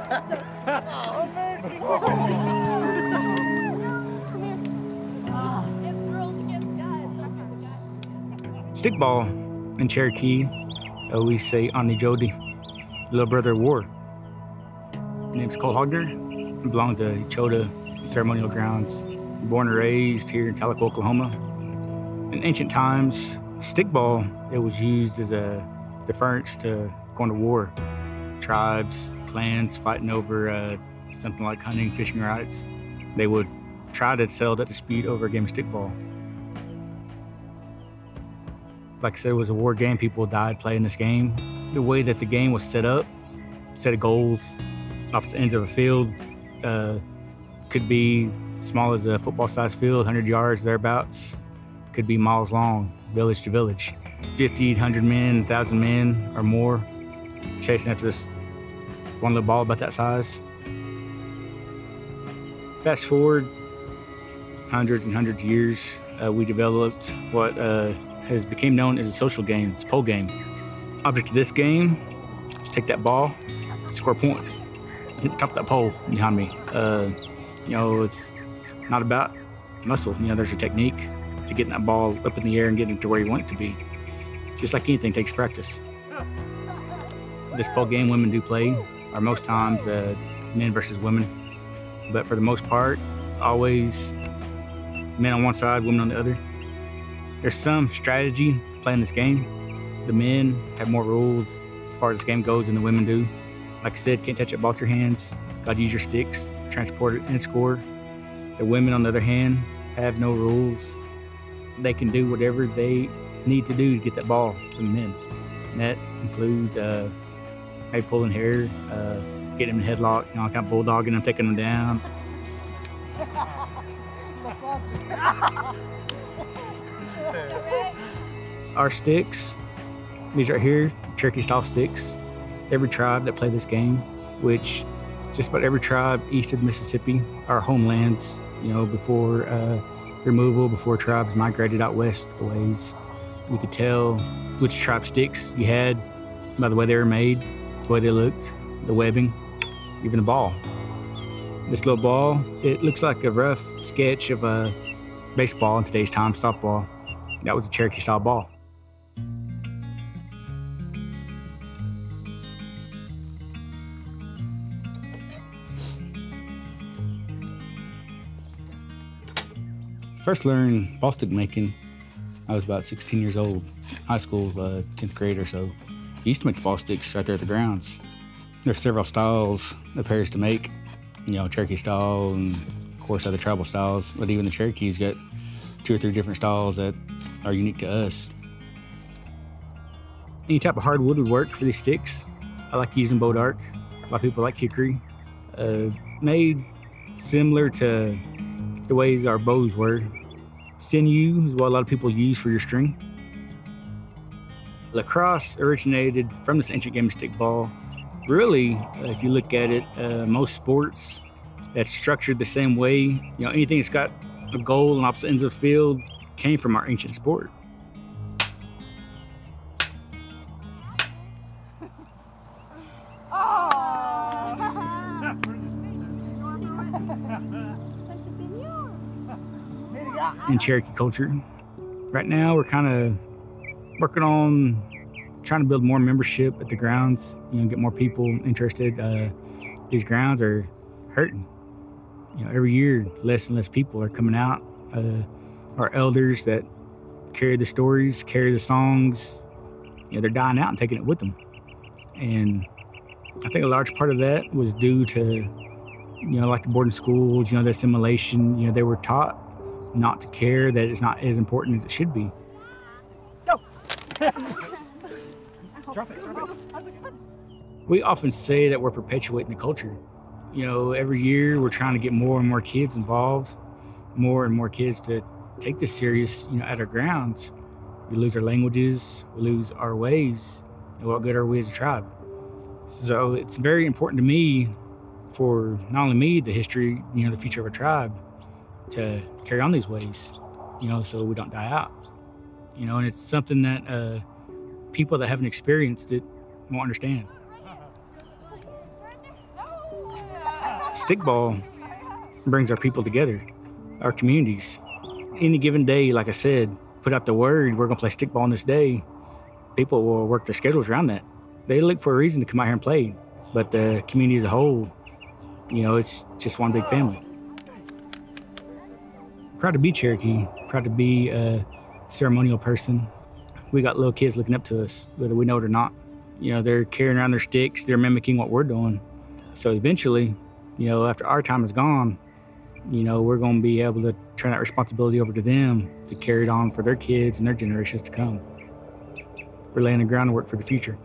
It's girls against guys. Stickball in Cherokee, I always say Ani Jodi, little brother of war. My name's Cole Hogner. I belong to Chota ceremonial grounds. Born and raised here in Tahlequah, Oklahoma. In ancient times, stickball, it was used as a deference to going to war. Tribes, clans fighting over something like hunting, fishing rights. They would try to settle that dispute over a game of stickball. Like I said, it was a war game. People died playing this game. The way that the game was set up, set of goals, opposite ends of a field, could be small as a football-sized field, 100 yards, thereabouts. Could be miles long, village to village. 50, 100 men, 1,000 men or more, chasing after this one little ball about that size. Fast forward hundreds and hundreds of years, we developed what has become known as a social game. It's a pole game. Object of this game is take that ball, score points, hit the top of that pole behind me. You know, it's not about muscle. You know, there's a technique to getting that ball up in the air and getting it to where you want it to be. Just like anything, takes practice. This pole game women do play, or most times men versus women. But for the most part, it's always men on one side, women on the other. There's some strategy playing this game. The men have more rules as far as this game goes than the women do. Like I said, can't touch that ball with your hands. Got to use your sticks, transport it, and score. The women, on the other hand, have no rules. They can do whatever they need to do to get that ball from the men. And that includes maybe pulling hair, getting them in a headlock, you know, kind of bulldogging them, taking them down. Our sticks, these right here, Cherokee-style sticks. Every tribe that play this game, which just about every tribe east of the Mississippi, our homelands, you know, before removal, before tribes migrated out west a ways. You could tell which tribe sticks you had by the way they were made, the way they looked, the webbing, even the ball. This little ball, it looks like a rough sketch of a baseball in today's time, softball. That was a Cherokee-style ball. First learned ball stick making, I was about 16 years old, high school, 10th grade or so. I used to make ball sticks right there at the grounds. There's several styles of pairs to make, you know, Cherokee style and of course other tribal styles, but even the Cherokees got 2 or 3 different styles that are unique to us. Any type of hardwood would work for these sticks. I like using bois d'arc. A lot of people like hickory. Made similar to the ways our bows were. Sinew is what a lot of people use for your string. Lacrosse originated from this ancient game of stickball. Really, if you look at it, most sports that's structured the same way, you know, anything that's got a goal and opposite ends of the field came from our ancient sport. In Cherokee culture. Right now, we're kind of working on trying to build more membership at the grounds, you know, get more people interested. These grounds are hurting. You know, every year, less and less people are coming out. Our elders that carry the stories, carry the songs, you know, they're dying out and taking it with them. And I think a large part of that was due to, you know, like the boarding schools, you know, the assimilation, you know, they were taught not to care, that it's not as important as it should be. Go! Drop it, drop it. We often say that we're perpetuating the culture. You know, every year we're trying to get more and more kids involved, more and more kids to take this serious, you know, at our grounds. We lose our languages, we lose our ways, and what good are we as a tribe? So it's very important to me, for not only me, the history, you know, the future of our tribe, to carry on these ways, you know, so we don't die out. You know, and it's something that people that haven't experienced it won't understand. stickball brings our people together, our communities. Any given day, like I said, put out the word, we're going to play stickball on this day. People will work their schedules around that. They look for a reason to come out here and play. But the community as a whole, you know, it's just one big family. Proud to be Cherokee, proud to be a ceremonial person. We got little kids looking up to us, whether we know it or not. You know, they're carrying around their sticks, they're mimicking what we're doing. So eventually, you know, after our time is gone, you know, we're gonna be able to turn that responsibility over to them to carry it on for their kids and their generations to come. We're laying the groundwork for the future.